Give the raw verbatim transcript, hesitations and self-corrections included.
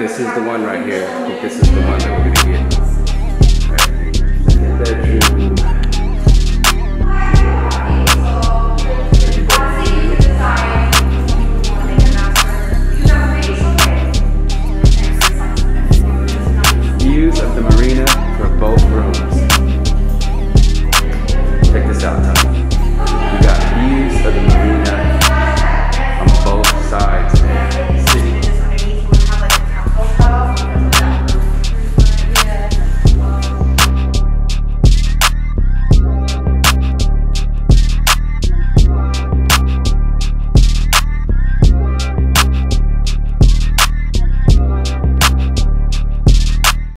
This is the one right here. I think this is the one that we're gonna get. Alright. Get that dream.